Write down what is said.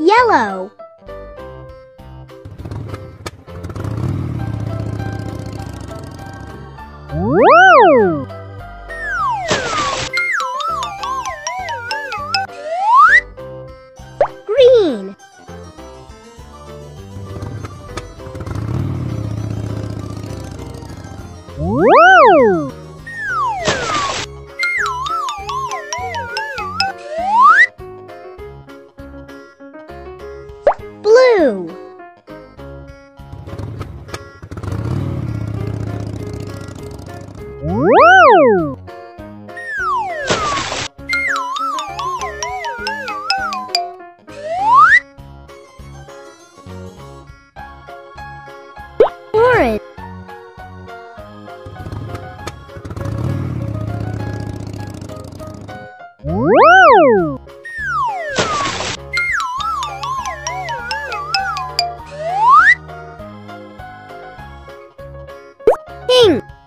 Yellow. Woo! Green. Woo! Blue. Woo! Orange. Woo! Pink.